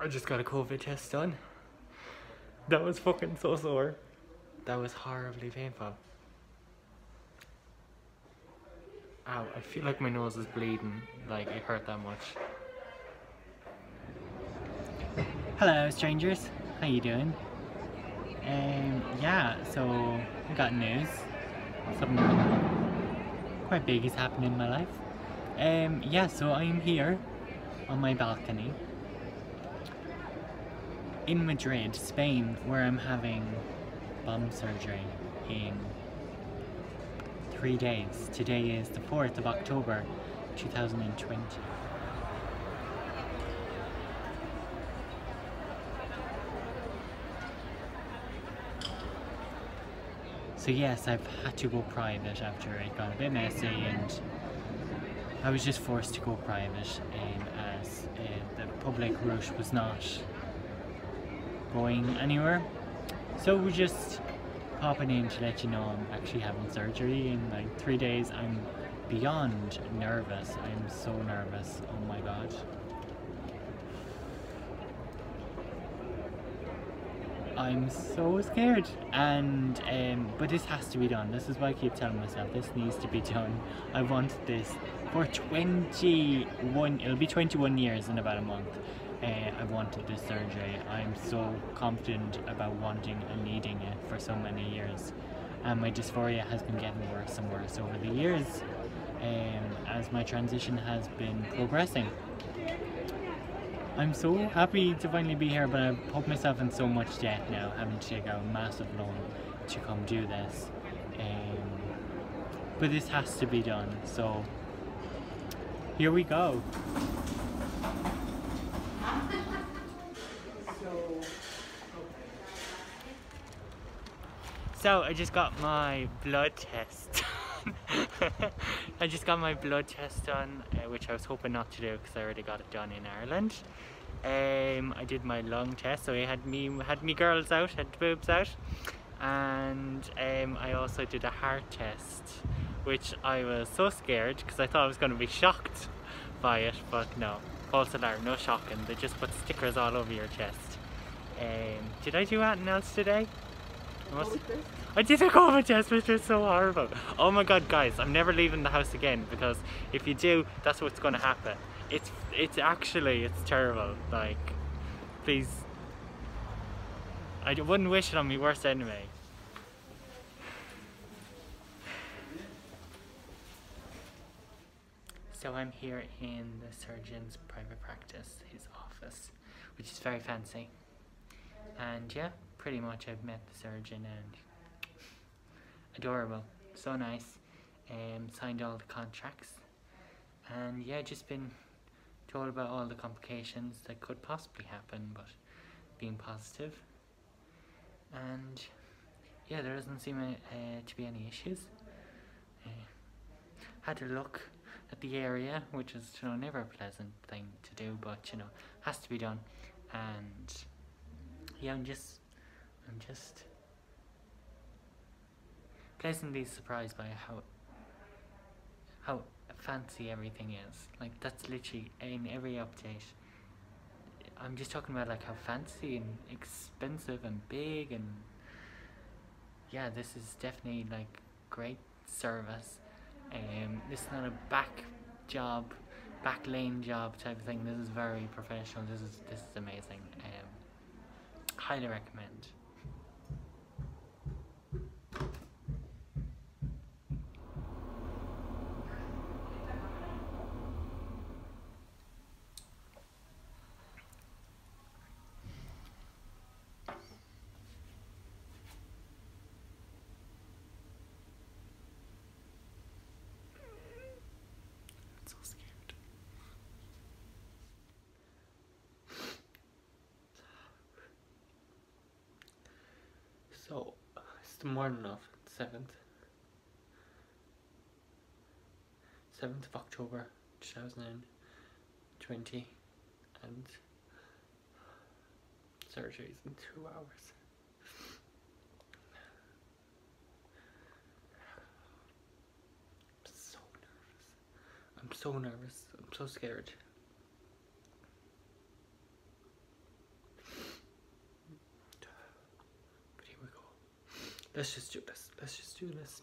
I just got a COVID test done. That was fucking so sore. That was horribly painful. Ow, I feel like my nose is bleeding, like it hurt that much. Hello strangers, how you doing? Yeah, so I got news. Something quite big is happening in my life. Yeah, so I'm here on my balcony in Madrid, Spain, where I'm having bum surgery in 3 days. Today is the 4th of October, 2020. So yes, I've had to go private after it got a bit messy, and I was just forced to go private as the public route was not going anywhere. So we're just popping in to let you know I'm actually having surgery in like 3 days. I'm beyond nervous. I'm so nervous. Oh my god. I'm so scared, and but this has to be done. This is what I keep telling myself. This needs to be done. I want this for 21. It'll be 21 years in about a month. I've wanted this surgery. I'm so confident about wanting and needing it for so many years, and my dysphoria has been getting worse and worse over the years as my transition has been progressing. I'm so happy to finally be here, but I've put myself in so much debt now, having to take out a massive loan to come do this. But this has to be done, so here we go. So I just got my blood test. I just got my blood test done, which I was hoping not to do because I already got it done in Ireland. I did my lung test, so I had me girls out, had the boobs out, and I also did a heart test, which I was so scared because I thought I was going to be shocked by it, but no, false alarm, no shocking. They just put stickers all over your chest. Did I do anything else today? I did a COVID test, which was so horrible. Oh my god guys, I'm never leaving the house again, because if you do, that's what's going to happen. It's terrible. Like, please, I wouldn't wish it on my worst enemy. So I'm here in the surgeon's private practice, his office, which is very fancy. And yeah, pretty much I've met the surgeon, and adorable, so nice. Signed all the contracts, and yeah, just been told about all the complications that could possibly happen, but being positive, and yeah, there doesn't seem to be any issues. Had to look at the area, which is, you know, never a pleasant thing to do, but you know, has to be done. And yeah, I'm just pleasantly surprised by how fancy everything is. Like, that's literally in every update. I'm just talking about like how fancy and expensive and big, and yeah, this is definitely like great service. This is not a back lane job type of thing. This is very professional. This is amazing. Highly recommend. So, it's the morning of the 7th of October 2020, and surgery is in 2 hours. I'm so nervous. I'm so nervous. I'm so scared. Let's just do this.